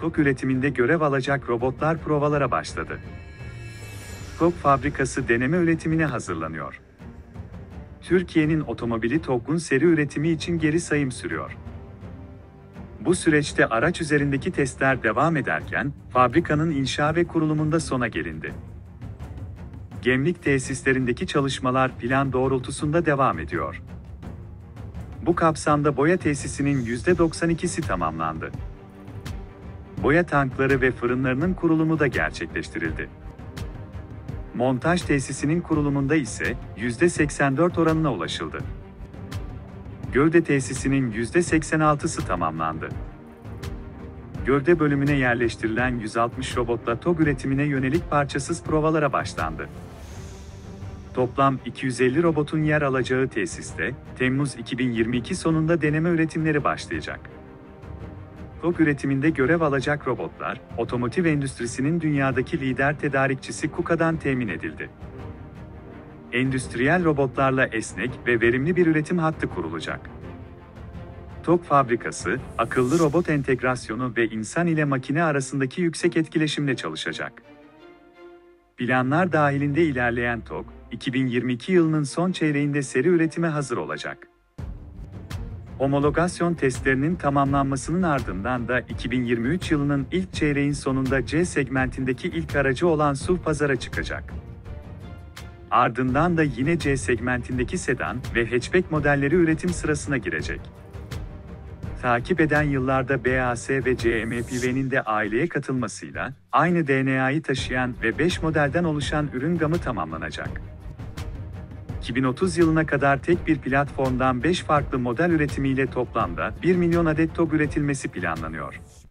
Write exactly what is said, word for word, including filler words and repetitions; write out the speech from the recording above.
TOGG üretiminde görev alacak robotlar provalara başladı. TOGG fabrikası deneme üretimine hazırlanıyor. Türkiye'nin otomobili TOGG'un seri üretimi için geri sayım sürüyor. Bu süreçte araç üzerindeki testler devam ederken, fabrikanın inşa ve kurulumunda sona gelindi. Gemlik tesislerindeki çalışmalar plan doğrultusunda devam ediyor. Bu kapsamda boya tesisinin yüzde doksan ikisi tamamlandı. Boya tankları ve fırınlarının kurulumu da gerçekleştirildi. Montaj tesisinin kurulumunda ise yüzde seksen dört oranına ulaşıldı. Gövde tesisinin yüzde seksen altısı tamamlandı. Gövde bölümüne yerleştirilen yüz altmış robotla TOGG üretimine yönelik parçasız provalara başlandı. Toplam iki yüz elli robotun yer alacağı tesiste, Temmuz iki bin yirmi iki sonunda deneme üretimleri başlayacak. TOGG üretiminde görev alacak robotlar, otomotiv endüstrisinin dünyadaki lider tedarikçisi KUKA'dan temin edildi. Endüstriyel robotlarla esnek ve verimli bir üretim hattı kurulacak. TOGG fabrikası, akıllı robot entegrasyonu ve insan ile makine arasındaki yüksek etkileşimle çalışacak. Planlar dahilinde ilerleyen TOGG, iki bin yirmi iki yılının son çeyreğinde seri üretime hazır olacak. Homologasyon testlerinin tamamlanmasının ardından da iki bin yirmi üç yılının ilk çeyreğin sonunda C segmentindeki ilk aracı olan S U V pazara çıkacak. Ardından da yine C segmentindeki sedan ve hatchback modelleri üretim sırasına girecek. Takip eden yıllarda B A S ve C M P V'nin de aileye katılmasıyla, aynı D N A'yı taşıyan ve beş modelden oluşan ürün gamı tamamlanacak. iki bin otuz yılına kadar tek bir platformdan beş farklı model üretimiyle toplamda bir milyon adet TOGG üretilmesi planlanıyor.